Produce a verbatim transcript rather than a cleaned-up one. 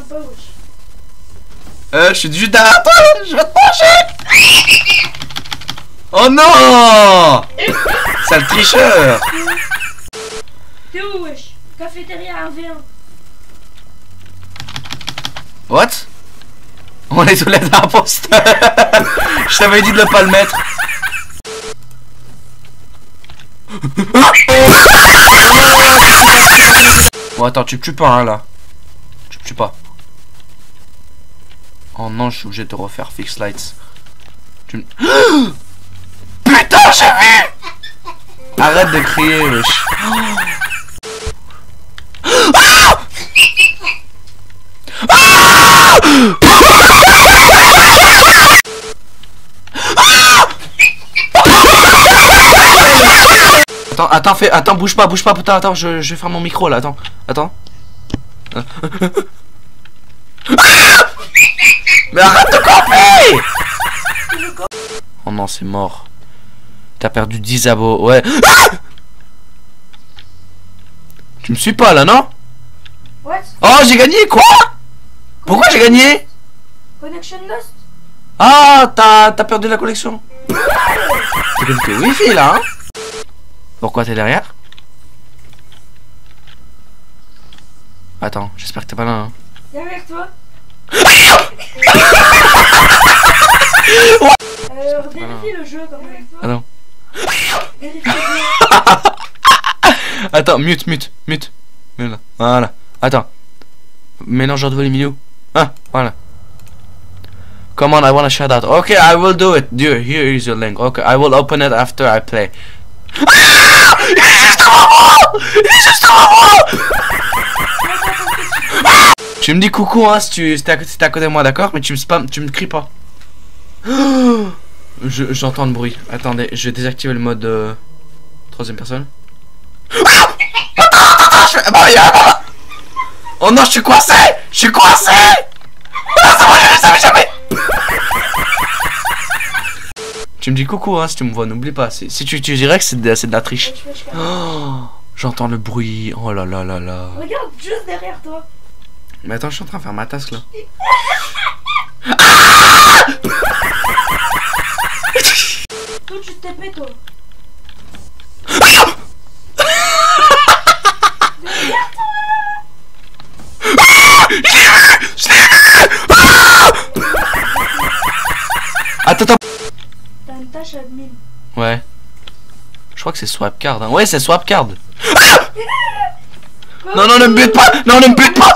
pas bouche. Euh, je suis juste derrière toi, je vais te manger. Oh non. Sale tricheur. T'es où, wesh? Cafétéria un v un. What? On est sous l'aide d'un imposteur. Je t'avais dit de ne pas le mettre. Bon attends, tu me tues pas hein, là. Tu me tues pas. Oh non, je suis obligé de te refaire Fix Lights. Tu me... Putain, j'ai vu. Arrête de crier, wesh. Attends, attends, fais, attends, bouge pas, bouge pas, putain, attends, je, je vais faire mon micro là, attends, attends. Mais arrête de camper. Oh non, c'est mort. T'as perdu dix abos, ouais. Tu me suis pas là, non? What? Oh, j'ai gagné, quoi? Pourquoi j'ai gagné? Connection Lost. Ah, t'as perdu la collection. C'est comme que wifi là, hein. Pourquoi t'es derrière? Attends, j'espère que t'es pas là. Hein. Derrière toi. Euh, vérifie le jeu quand même. Attends. Attends, mute, mute, mute. Voilà. Attends. Mélange entre les milieux. Ah, voilà. Come on, I wanna shout out. Okay, I will do it. Here, here is your link. Okay, I will open it after I play. Il est juste devant moi. Il est juste devant moi. Tu me dis coucou hein si tu si t'es à, si à côté de moi, d'accord, mais tu me spam, tu me cries pas. Je j'entends le bruit. Attendez, je vais désactiver le mode euh, troisième personne. Oh non, je suis coincé, je suis coincé. Ça va jamais. Tu me dis coucou hein si tu me vois, n'oublie pas. Si, si tu, tu dirais que c'est de, de la triche. Oh, j'entends le bruit. Oh là là là là. Regarde juste derrière toi. Mais attends, je suis en train de faire ma tasse là. Ah toi tu te tapais toi. Attends, attends. T'as une tâche admin. Ouais. Je crois que c'est swap card. Hein. Ouais, c'est swap card. Ah non, non, ne me bute pas. Non, ne me bute pas.